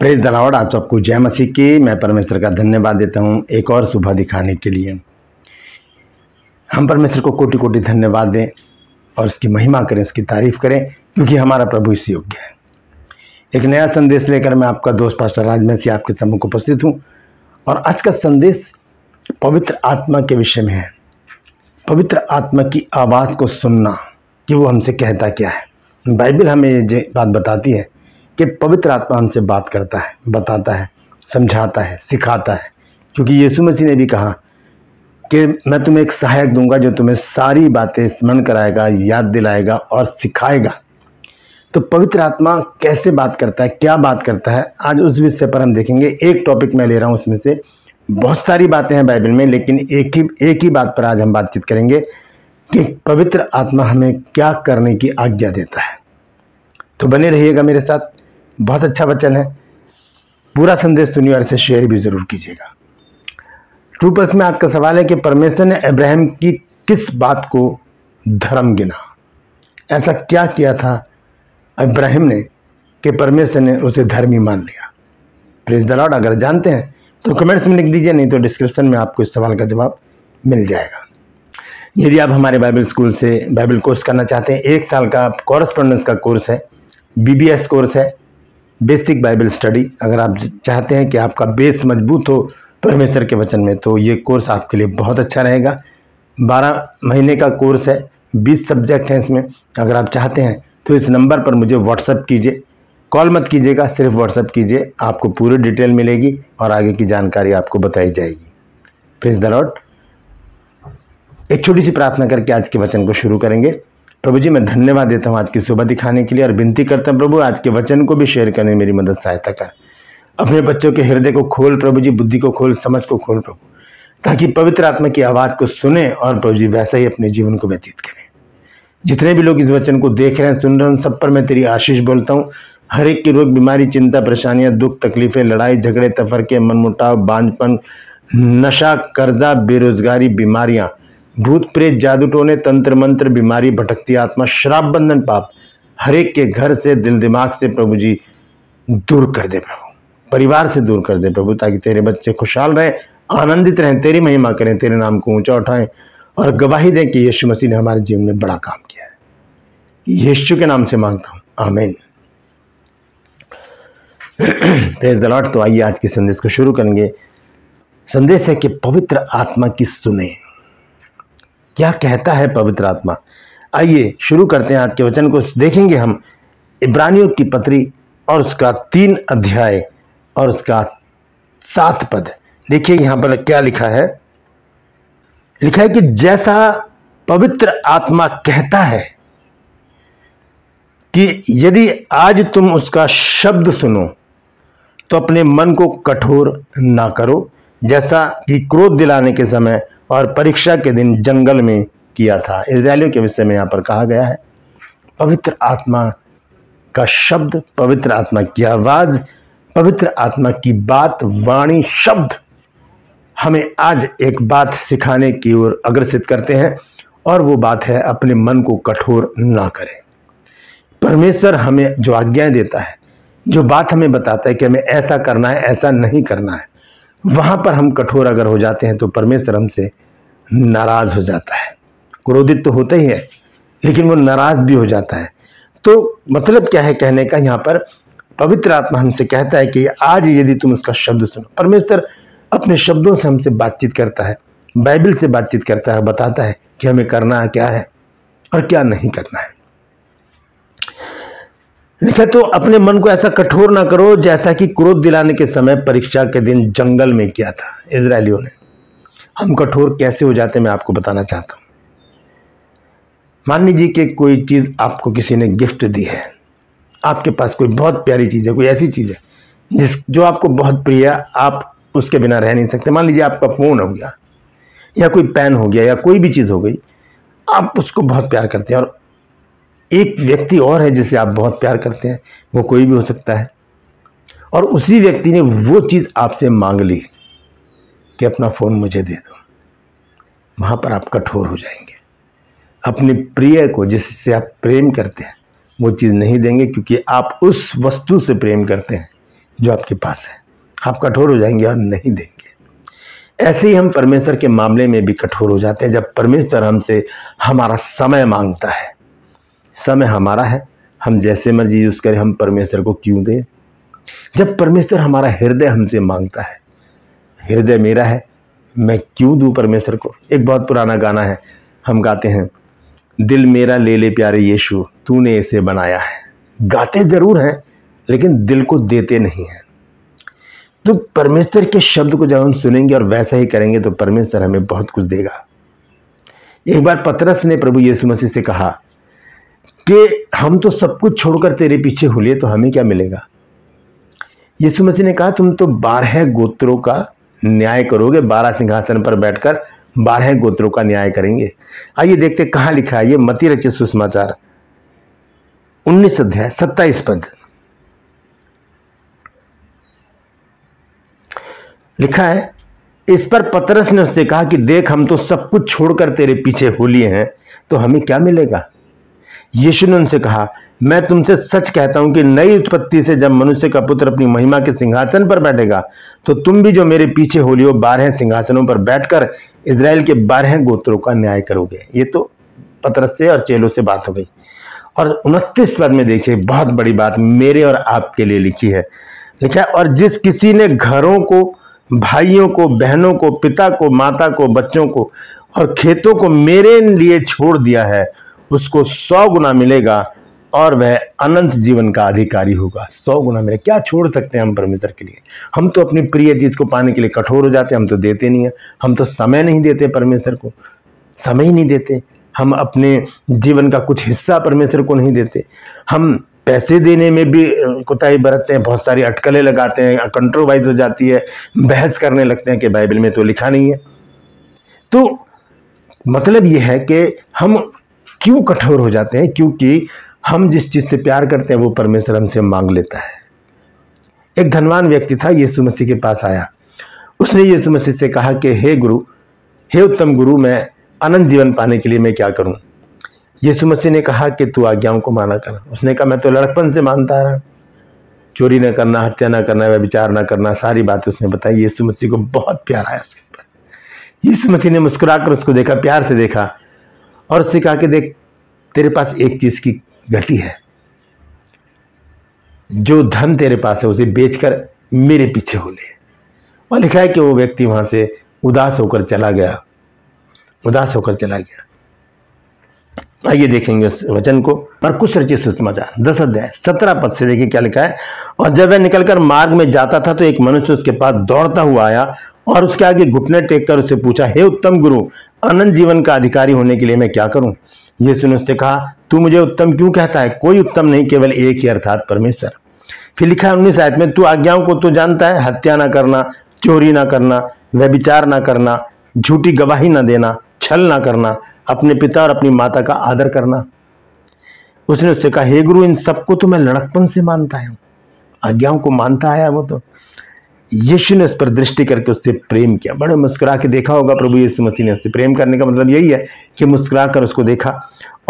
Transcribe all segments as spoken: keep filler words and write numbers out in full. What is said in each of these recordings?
Praise the Lord. आप सबको जय मसीह की। मैं परमेश्वर का धन्यवाद देता हूँ एक और सुबह दिखाने के लिए। हम परमेश्वर को कोटि कोटि धन्यवाद दें और उसकी महिमा करें, उसकी तारीफ़ करें, क्योंकि हमारा प्रभु इस योग्य है। एक नया संदेश लेकर मैं आपका दोस्त पास्टर राज मैसी आपके सम्मुख उपस्थित हूँ। और आज का संदेश पवित्र आत्मा के विषय में है। पवित्र आत्मा की आवाज़ को सुनना कि वो हमसे कहता क्या है। बाइबल हमें ये बात बताती है कि पवित्र आत्मा हमसे बात करता है, बताता है, समझाता है, सिखाता है। क्योंकि यीशु मसीह ने भी कहा कि मैं तुम्हें एक सहायक दूंगा जो तुम्हें सारी बातें स्मरण कराएगा, याद दिलाएगा और सिखाएगा। तो पवित्र आत्मा कैसे बात करता है, क्या बात करता है, आज उस विषय पर हम देखेंगे। एक टॉपिक मैं ले रहा हूँ, उसमें से बहुत सारी बातें हैं बाइबल में, लेकिन एक ही एक ही बात पर आज हम बातचीत करेंगे कि पवित्र आत्मा हमें क्या करने की आज्ञा देता है। तो बने रहिएगा मेरे साथ, बहुत अच्छा वचन है। पूरा संदेश सुनिए और इसे शेयर भी ज़रूर कीजिएगा। ट्रू प्लस में आज का सवाल है कि परमेश्वर ने अब्राहम की किस बात को धर्म गिना। ऐसा क्या किया था अब्राहम ने कि परमेश्वर ने उसे धर्मी मान लिया। Praise the Lord. अगर जानते हैं तो कमेंट्स में लिख दीजिए, नहीं तो डिस्क्रिप्शन में आपको इस सवाल का जवाब मिल जाएगा। यदि आप हमारे बाइबल स्कूल से बाइबल कोर्स करना चाहते हैं, एक साल का कॉरस्पॉन्डेंस का कोर्स है, बी बी एस कोर्स है, बेसिक बाइबल स्टडी। अगर आप चाहते हैं कि आपका बेस मजबूत हो परमेश्वर के वचन में, तो ये कोर्स आपके लिए बहुत अच्छा रहेगा। बारह महीने का कोर्स है, बीस सब्जेक्ट हैं इसमें। अगर आप चाहते हैं तो इस नंबर पर मुझे व्हाट्सएप कीजिए, कॉल मत कीजिएगा, सिर्फ व्हाट्सएप कीजिए। आपको पूरी डिटेल मिलेगी और आगे की जानकारी आपको बताई जाएगी। Praise the Lord. एक छोटी सी प्रार्थना करके आज के वचन को शुरू करेंगे। प्रभु जी, मैं धन्यवाद देता हूँ आज की सुबह दिखाने के लिए, और विनती करता हूँ प्रभु आज के वचन को भी शेयर करने में मेरी मदद सहायता कर। अपने बच्चों के हृदय को खोल प्रभु जी, बुद्धि को खोल, समझ को खोल प्रभु, ताकि पवित्र आत्मा की आवाज़ को सुने और प्रभु जी वैसा ही अपने जीवन को व्यतीत करें। जितने भी लोग इस वचन को देख रहे हैं, सुन रहे हैं, उन सब पर मैं तेरी आशीष बोलता हूँ। हर एक के रोग, बीमारी, चिंता, परेशानियाँ, दुख, तकलीफ़ें, लड़ाई झगड़े, तफरके, मनमुटाव, बांझपन, नशा, कर्जा, बेरोजगारी, बीमारियाँ, भूत, प्रेत, जादू टोने, तंत्र मंत्र, बीमारी, भटकती आत्मा, शराब बंधन, पाप हर एक के घर से, दिल दिमाग से प्रभु जी दूर कर दे प्रभु, परिवार से दूर कर दे प्रभु, ताकि तेरे बच्चे खुशहाल रहें, आनंदित रहें, तेरी महिमा करें, तेरे नाम को ऊंचा उठाएं और गवाही दें कि यीशु मसीह ने हमारे जीवन में बड़ा काम किया है। यीशु के नाम से मांगता हूँ, आमीन। Praise the Lord. तो आइए आज के संदेश को शुरू करेंगे। संदेश है कि पवित्र आत्मा की सुने, क्या कहता है पवित्र आत्मा। आइए शुरू करते हैं आज के वचन को। देखेंगे हम इब्रानियों की पत्री और उसका तीन अध्याय और उसका सात पद। देखिए यहाँ पर क्या लिखा है। लिखा है कि जैसा पवित्र आत्मा कहता है कि यदि आज तुम उसका शब्द सुनो तो अपने मन को कठोर ना करो, जैसा कि क्रोध दिलाने के समय और परीक्षा के दिन जंगल में किया था। इस्राएलियों के विषय में यहाँ पर कहा गया है। पवित्र आत्मा का शब्द, पवित्र आत्मा की आवाज़, पवित्र आत्मा की बात, वाणी, शब्द हमें आज एक बात सिखाने की ओर अग्रसित करते हैं, और वो बात है अपने मन को कठोर ना करें। परमेश्वर हमें जो आज्ञाएं देता है, जो बात हमें बताता है कि हमें ऐसा करना है, ऐसा नहीं करना है, वहाँ पर हम कठोर अगर हो जाते हैं तो परमेश्वर हमसे नाराज़ हो जाता है। क्रोधित तो होता ही है, लेकिन वो नाराज़ भी हो जाता है। तो मतलब क्या है कहने का यहाँ पर, पवित्र आत्मा हमसे कहता है कि आज यदि तुम उसका शब्द सुनो। परमेश्वर अपने शब्दों से हमसे बातचीत करता है, बाइबल से बातचीत करता है, बताता है कि हमें करना क्या है और क्या नहीं करना है। लिखा तो अपने मन को ऐसा कठोर ना करो, जैसा कि क्रोध दिलाने के समय परीक्षा के दिन जंगल में किया था इजरायलियों ने। हम कठोर कैसे हो जाते मैं आपको बताना चाहता हूँ। मान लीजिए कि कोई चीज़ आपको किसी ने गिफ्ट दी है, आपके पास कोई बहुत प्यारी चीज़ है, कोई ऐसी चीज़ है जिस जो आपको बहुत प्रिय है, आप उसके बिना रह नहीं सकते। मान लीजिए आपका फ़ोन हो गया, या कोई पेन हो गया, या कोई भी चीज़ हो गई, आप उसको बहुत प्यार करते हैं। और एक व्यक्ति और है जिसे आप बहुत प्यार करते हैं, वो कोई भी हो सकता है, और उसी व्यक्ति ने वो चीज़ आपसे मांग ली कि अपना फ़ोन मुझे दे दो। वहाँ पर आप कठोर हो जाएंगे। अपने प्रिय को, जिससे आप प्रेम करते हैं, वो चीज़ नहीं देंगे, क्योंकि आप उस वस्तु से प्रेम करते हैं जो आपके पास है। आप कठोर हो जाएंगे और नहीं देंगे। ऐसे ही हम परमेश्वर के मामले में भी कठोर हो जाते हैं। जब परमेश्वर हमसे हमारा समय मांगता है, समय हमारा है, हम जैसे मर्जी यूज़ करें, हम परमेश्वर को क्यों दें। जब परमेश्वर हमारा हृदय हमसे मांगता है, हृदय मेरा है, मैं क्यों दूं परमेश्वर को। एक बहुत पुराना गाना है, हम गाते हैं, दिल मेरा ले ले प्यारे यीशु, तूने इसे बनाया है। गाते ज़रूर हैं लेकिन दिल को देते नहीं हैं। तो परमेश्वर के शब्द को जब हम सुनेंगे और वैसा ही करेंगे तो परमेश्वर हमें बहुत कुछ देगा। एक बार पतरस ने प्रभु यीशु मसीह से कहा कि हम तो सब कुछ छोड़कर तेरे पीछे हुए तो हमें क्या मिलेगा। यीशु मसीह ने कहा, तुम तो बारह गोत्रों का न्याय करोगे, बारह सिंहासन पर बैठकर बारह गोत्रों का न्याय करेंगे। आइए देखते कहाँ लिखा है ये, मत्ती रचित सुसमाचार उन्नीस अध्याय सत्ताईस पद लिखा है। इस पर पतरस ने उससे कहा कि देख, हम तो सब कुछ छोड़कर तेरे पीछे हो लिए हैं तो हमें क्या मिलेगा। यीशु ने उनसे कहा, मैं तुमसे सच कहता हूं कि नई उत्पत्ति से जब मनुष्य का पुत्र अपनी महिमा के सिंहासन पर बैठेगा तो तुम भी जो मेरे पीछे हो लियो बारह सिंहासनों पर बैठकर इजराइल के बारह गोत्रों का न्याय करोगे। ये तो पतरस से और चेलों से बात हो गई। और उनतीस पद में देखिए बहुत बड़ी बात मेरे और आपके लिए लिखी है। लिखा है, और जिस किसी ने घरों को, भाइयों को, बहनों को, पिता को, माता को, बच्चों को और खेतों को मेरे लिए छोड़ दिया है उसको सौ गुना मिलेगा और वह अनंत जीवन का अधिकारी होगा। सौ गुना मिलेगा। क्या छोड़ सकते हैं हम परमेश्वर के लिए। हम तो अपनी प्रिय चीज़ को पाने के लिए कठोर हो जाते हैं। हम तो देते नहीं हैं, हम तो समय नहीं देते परमेश्वर को, समय ही नहीं देते। हम अपने जीवन का कुछ हिस्सा परमेश्वर को नहीं देते। हम पैसे देने में भी कोताही बरतते हैं, बहुत सारी अटकलें लगाते हैं, कंट्रोवाइज हो जाती है, बहस करने लगते हैं कि बाइबल में तो लिखा नहीं है। तो मतलब ये है कि हम क्यों कठोर हो जाते हैं, क्योंकि हम जिस चीज़ से प्यार करते हैं वो परमेश्वर हमसे मांग लेता है। एक धनवान व्यक्ति था, यीशु मसीह के पास आया। उसने यीशु मसीह से कहा कि हे गुरु, हे उत्तम गुरु, मैं अनंत जीवन पाने के लिए मैं क्या करूं। यीशु मसीह ने कहा कि तू आज्ञाओं को माना कर। उसने कहा, मैं तो लड़कपन से मानता आ रहा हूँ। चोरी ना करना, हत्या ना करना, व्यभिचार ना करना, सारी बातें उसने बताई। यीशु मसीह को बहुत प्यार आया उसके ऊपर। यीशु मसीह ने मुस्कुराकर उसको देखा, प्यार से देखा और उससे कहा कि देख, तेरे पास एक चीज़ की घटी है, जो धन तेरे पास है उसे बेचकर मेरे पीछे हो ले। और लिखा है कि वो व्यक्ति वहाँ से उदास होकर चला गया, उदास होकर चला गया। आइए देखेंगे उस वचन को। मरकुस रचित सुसमाचार दस अध्याय सत्रह पद से देखिए क्या लिखा है। और जब वह निकलकर मार्ग में जाता था तो एक मनुष्य उसके पास दौड़ता हुआ आया और उसके आगे घुटने टेक कर उससे पूछा, हे उत्तम गुरु, अनंत जीवन का अधिकारी होने के लिए मैं क्या करूं। यीशु ने उससे कहा, तू मुझे उत्तम क्यों कहता है, कोई उत्तम नहीं केवल एक ही अर्थात परमेश्वर। फिर लिखा है उन्नीस आयत में, तू आज्ञाओं को तो जानता है, हत्या ना करना, चोरी ना करना, व्यभिचार ना करना, झूठी गवाही ना देना, छल ना करना, अपने पिता और अपनी माता का आदर करना। उसने उससे कहा, हे गुरु, इन सबको तो मैं लड़कपन से मानता आया हूँ, आज्ञाओं को मानता आया वो तो। यीशु ने उस पर दृष्टि करके उससे प्रेम किया। बड़े मुस्कुरा के देखा होगा प्रभु यीशु मसीह ने। उससे प्रेम करने का मतलब यही है कि मुस्कुरा कर उसको देखा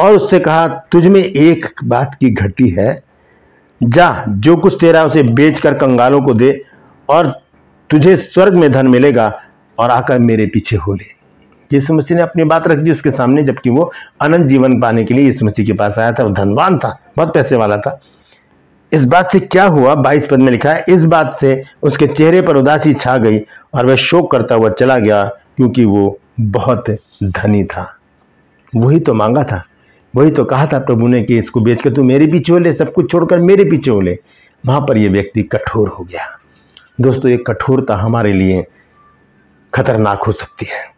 और उससे कहा, तुझ में एक बात की घटी है, जा जो कुछ तेरा उसे बेच कर कंगालों को दे और तुझे स्वर्ग में धन मिलेगा और आकर मेरे पीछे हो ले। यीशु मसीह ने अपनी बात रख दी उसके सामने, जबकि वो अनंत जीवन पाने के लिए यीशु मसीह के पास आया था। वो धनवान था, बहुत पैसे वाला था। इस बात से क्या हुआ, बाईस पद में लिखा है, इस बात से उसके चेहरे पर उदासी छा गई और वह शोक करता हुआ चला गया क्योंकि वो बहुत धनी था। वही तो मांगा था, वही तो कहा था प्रभु ने कि इसको बेचकर तू मेरे पीछे हो ले, सब कुछ छोड़कर मेरे पीछे हो ले। वहाँ पर यह व्यक्ति कठोर हो गया। दोस्तों, ये कठोरता हमारे लिए खतरनाक हो सकती है।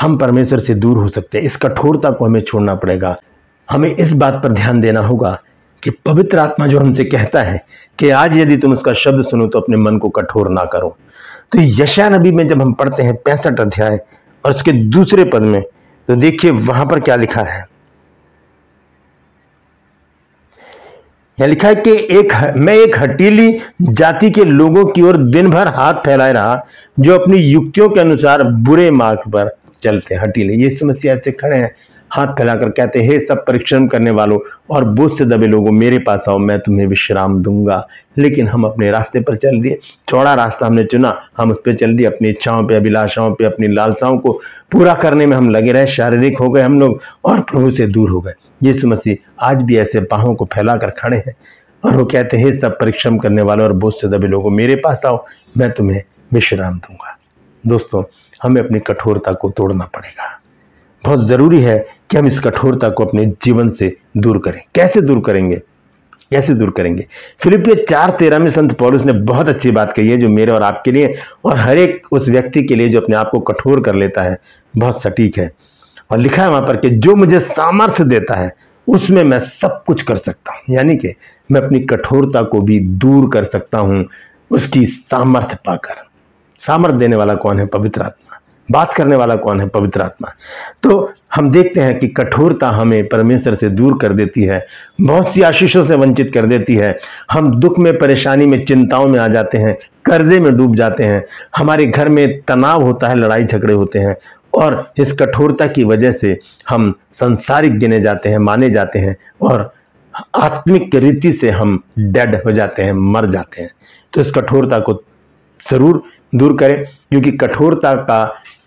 हम परमेश्वर से दूर हो सकते हैं। इस कठोरता को हमें छोड़ना पड़ेगा। हमें इस बात पर ध्यान देना होगा कि पवित्र आत्मा जो हमसे कहता है कि आज यदि तुम उसका शब्द सुनो तो अपने मन को कठोर ना करो। तो यशायाह नबी में जब हम पढ़ते हैं पैंसठ अध्याय और उसके दूसरे पद में, तो देखिए वहां पर क्या लिखा है। यह लिखा है कि एक मैं एक हठीली जाति के लोगों की ओर दिन भर हाथ फैलाए रहा जो अपनी युक्तियों के अनुसार बुरे मार्ग पर चलते हैं। हठीले। यीशु मसीह ऐसे खड़े हैं, हाथ फैलाकर कहते हैं, हे सब परिश्रम करने वालों और बोझ से दबे लोगों, मेरे पास आओ, मैं तुम्हें विश्राम दूंगा। लेकिन हम अपने रास्ते पर चल दिए, चौड़ा रास्ता हमने चुना, हम उस पर चल दिए, अपनी इच्छाओं पे, अभिलाषाओं पे, अपनी लालसाओं को पूरा करने में हम लगे रहे, शारीरिक हो गए हम लोग और प्रभु से दूर हो गए। यीशु मसीह आज भी ऐसे बाहों को फैलाकर खड़े हैं और वो कहते हैं, सब परिश्रम करने वालों और बोझ से दबे लोगों, मेरे पास आओ, मैं तुम्हें विश्राम दूंगा। दोस्तों, हमें अपनी कठोरता को तोड़ना पड़ेगा। बहुत ज़रूरी है कि हम इस कठोरता को अपने जीवन से दूर करें। कैसे दूर करेंगे कैसे दूर करेंगे फिलिपियन चार तेरह में संत पौलुस ने बहुत अच्छी बात कही है, जो मेरे और आपके लिए और हर एक उस व्यक्ति के लिए जो अपने आप को कठोर कर लेता है, बहुत सटीक है। और लिखा है वहाँ पर कि जो मुझे सामर्थ्य देता है उसमें मैं सब कुछ कर सकता हूँ, यानी कि मैं अपनी कठोरता को भी दूर कर सकता हूँ उसकी सामर्थ्य पाकर। सामर्थ्य देने वाला कौन है? पवित्र आत्मा। बात करने वाला कौन है? पवित्र आत्मा। तो हम देखते हैं कि कठोरता हमें परमेश्वर से दूर कर देती है, बहुत सी आशीषों से वंचित कर देती है। हम दुख में, परेशानी में, चिंताओं में आ जाते हैं, कर्जे में डूब जाते हैं, हमारे घर में तनाव होता है, लड़ाई झगड़े होते हैं और इस कठोरता की वजह से हम सांसारिक गिने जाते हैं, माने जाते हैं और आत्मिक रीति से हम डेड हो जाते हैं, मर जाते हैं। तो इस कठोरता को ज़रूर दूर करें, क्योंकि कठोरता का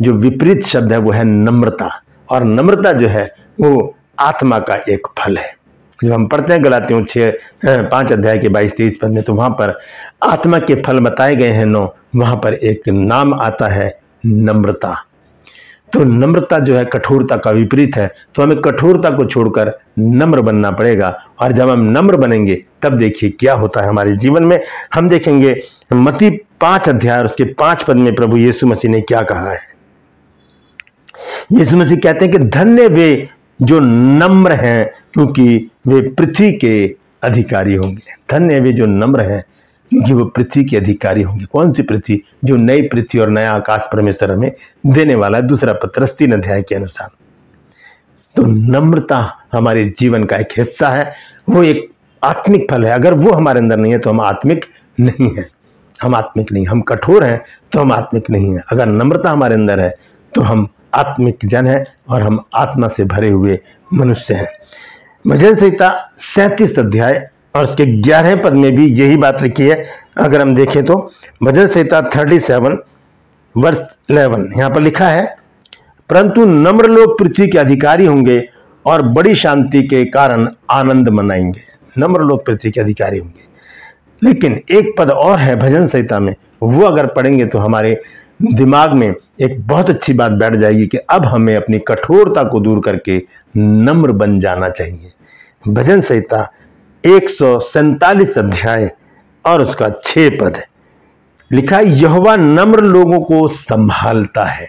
जो विपरीत शब्द है वो है नम्रता, और नम्रता जो है वो आत्मा का एक फल है। जब हम पढ़ते हैं गलातियों छः पाँच अध्याय के बाईस तेईस पद में, तो वहाँ पर आत्मा के फल बताए गए हैं नौ, वहाँ पर एक नाम आता है नम्रता। तो नम्रता जो है कठोरता का विपरीत है, तो हमें कठोरता को छोड़कर नम्र बनना पड़ेगा। और जब हम नम्र बनेंगे तब देखिए क्या होता है हमारे जीवन में। हम देखेंगे मत्ती पाँच अध्याय उसके पाँच पद में प्रभु यीशु मसीह ने क्या कहा है। यीशु मसीह कहते हैं कि धन्य वे जो नम्र हैं, क्योंकि वे पृथ्वी के अधिकारी होंगे। धन्य वे जो नम्र हैं, क्योंकि वो पृथ्वी के अधिकारी होंगे। कौन सी पृथ्वी? जो नई पृथ्वी और नया आकाश परमेश्वर हमें देने वाला है, दूसरा पत्रस तीन अध्याय के अनुसार। तो नम्रता हमारे जीवन का एक हिस्सा है, वो एक आत्मिक फल है। अगर वो हमारे अंदर नहीं है तो हम आत्मिक नहीं हैं, हम आत्मिक नहीं, हम कठोर हैं तो हम आत्मिक नहीं हैं। अगर नम्रता हमारे अंदर है तो हम आत्मिक जन हैं और हम आत्मा से भरे हुए मनुष्य हैं। भजन संहिता सैंतीस अध्याय और उसके ग्यारहवें पद में भी यही बात लिखी है। अगर हम देखें तो भजन संहिता थर्टी सेवन वर्स इलेवन यहाँ पर लिखा है, परंतु नम्र लोग पृथ्वी के अधिकारी होंगे और बड़ी शांति के कारण आनंद मनाएंगे। नम्र लोग पृथ्वी के अधिकारी होंगे। लेकिन एक पद और है भजन संहिता में, वो अगर पढ़ेंगे तो हमारे दिमाग में एक बहुत अच्छी बात बैठ जाएगी कि अब हमें अपनी कठोरता को दूर करके नम्र बन जाना चाहिए। भजन संहिता एक सौ सैंतालीस अध्याय और उसका छः पद लिखा, यहोवा नम्र लोगों को संभालता है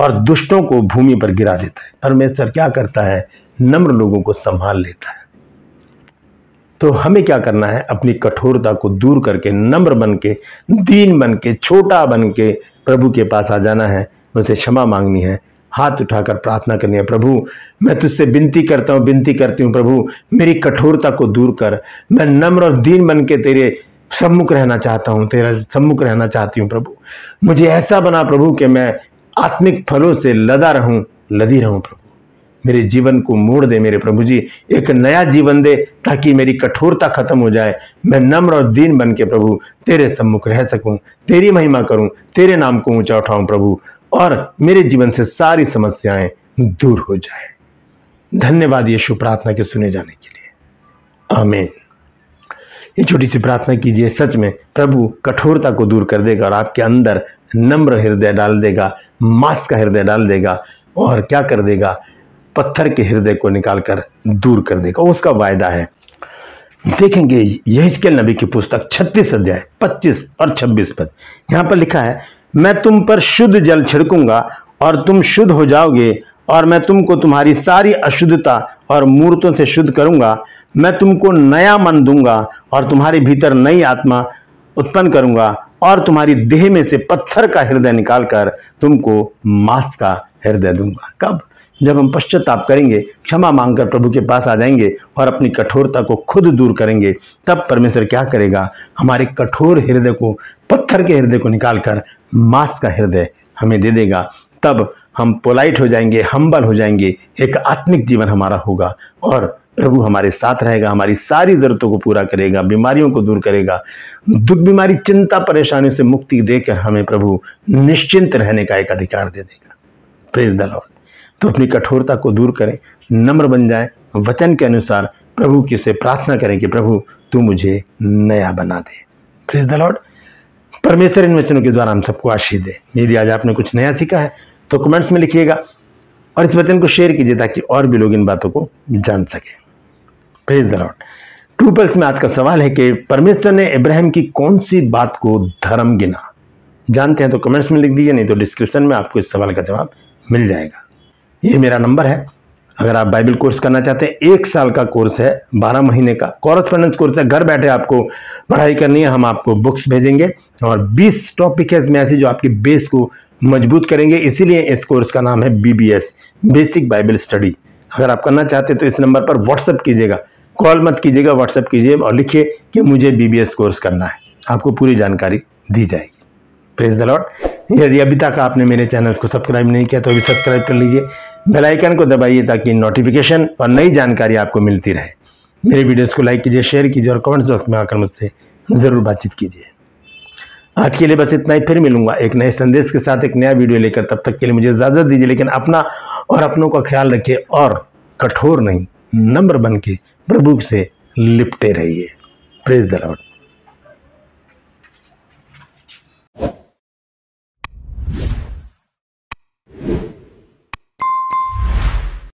और दुष्टों को भूमि पर गिरा देता है। परमेश्वर क्या करता है? नम्र लोगों को संभाल लेता है। तो हमें क्या करना है? अपनी कठोरता को दूर करके नम्र बन के, दीन बन के, छोटा बन के प्रभु के पास आ जाना है, उनसे क्षमा मांगनी है, हाथ उठाकर प्रार्थना करनी है, प्रभु मैं तुझसे विनती करता हूँ विनती करती हूँ प्रभु मेरी कठोरता को दूर कर, मैं नम्र और दीन बन के तेरे सम्मुख रहना चाहता हूँ, तेरा सम्मुख रहना चाहती हूँ प्रभु। मुझे ऐसा बना प्रभु कि मैं आत्मिक फलों से लदा रहूँ लदी रहूँ प्रभु। मेरे जीवन को मोड़ दे मेरे प्रभु जी, एक नया जीवन दे ताकि मेरी कठोरता खत्म हो जाए, मैं नम्र और दीन बन के प्रभु तेरे सम्मुख रह सकूँ, तेरी महिमा करूँ, तेरे नाम को ऊंचा उठाऊँ प्रभु, और मेरे जीवन से सारी समस्याएं दूर हो जाए। धन्यवाद यीशु प्रार्थना के सुने जाने के लिए, आमीन। ये छोटी सी प्रार्थना कीजिए, सच में प्रभु कठोरता को दूर कर देगा और आपके अंदर नम्र हृदय डाल देगा, मांस का हृदय डाल देगा और क्या कर देगा, पत्थर के हृदय को निकालकर दूर कर देगा। उसका वायदा है। देखेंगे यहेजकेल नबी की पुस्तक छत्तीस अध्याय पच्चीस और छब्बीस पद, यहाँ पर लिखा है, मैं तुम पर शुद्ध जल छिड़कूंगा और तुम शुद्ध हो जाओगे, और मैं तुमको तुम्हारी सारी अशुद्धता और मूर्तों से शुद्ध करूंगा, मैं तुमको नया मन दूंगा और तुम्हारे भीतर नई आत्मा उत्पन्न करूंगा, और तुम्हारी देह में से पत्थर का हृदय निकालकर तुमको मांस का हृदय दूंगा। कब? जब हम पश्चाताप करेंगे, क्षमा मांगकर प्रभु के पास आ जाएंगे और अपनी कठोरता को खुद दूर करेंगे, तब परमेश्वर क्या करेगा, हमारे कठोर हृदय को, पत्थर के हृदय को निकालकर मांस का हृदय हमें दे देगा। तब हम पोलाइट हो जाएंगे, हम्बल हो जाएंगे, एक आत्मिक जीवन हमारा होगा और प्रभु हमारे साथ रहेगा, हमारी सारी ज़रूरतों को पूरा करेगा, बीमारियों को दूर करेगा। दुख, बीमारी, चिंता, परेशानियों से मुक्ति देकर हमें प्रभु निश्चिंत रहने का एक अधिकार दे देगा। Praise the Lord. तो अपनी कठोरता को दूर करें, नम्र बन जाएं, वचन के अनुसार प्रभु की से प्रार्थना करें कि प्रभु तू मुझे नया बना दे। Praise the Lord. परमेश्वर इन वचनों के द्वारा हम सबको आशीष दे। यदि आज आपने कुछ नया सीखा है तो कमेंट्स में लिखिएगा और इस वचन को शेयर कीजिए ताकि और भी लोग इन बातों को जान सकें। Praise the Lord. True pulse में आज का सवाल है कि परमेश्वर ने इब्राहिम की कौन सी बात को धर्म गिना? जानते हैं तो कमेंट्स में लिख दीजिए, नहीं तो डिस्क्रिप्शन में आपको इस सवाल का जवाब मिल जाएगा। ये मेरा नंबर है अगर आप बाइबल कोर्स करना चाहते हैं। एक साल का कोर्स है, बारह महीने का कॉरेस्पॉन्डेंस कोर्स है। घर बैठे आपको पढ़ाई करनी है, हम आपको बुक्स भेजेंगे और बीस टॉपिक है इसमें ऐसे जो आपकी बेस को मजबूत करेंगे। इसीलिए इस कोर्स का नाम है B B S, basic Bible study. अगर आप करना चाहते हैं तो इस नंबर पर व्हाट्सएप कीजिएगा, कॉल मत कीजिएगा, व्हाट्सएप कीजिए और लिखिए कि मुझे बी बी एस कोर्स करना है, आपको पूरी जानकारी दी जाएगी। Praise the Lord. यदि अभी तक आपने मेरे चैनल को सब्सक्राइब नहीं किया तो अभी सब्सक्राइब कर लीजिए, बेल आइकन को दबाइए ताकि नोटिफिकेशन और नई जानकारी आपको मिलती रहे। मेरे वीडियोस को लाइक कीजिए, शेयर कीजिए और कमेंट्स बॉक्स में आकर मुझसे ज़रूर बातचीत कीजिए। आज के लिए बस इतना ही, फिर मिलूंगा एक नए संदेश के साथ, एक नया वीडियो लेकर। तब तक के लिए मुझे इजाज़त दीजिए, लेकिन अपना और अपनों का ख्याल रखिए और कठोर नहीं, नम्र बन के प्रभु से लिपटे रहिए। Praise the Lord.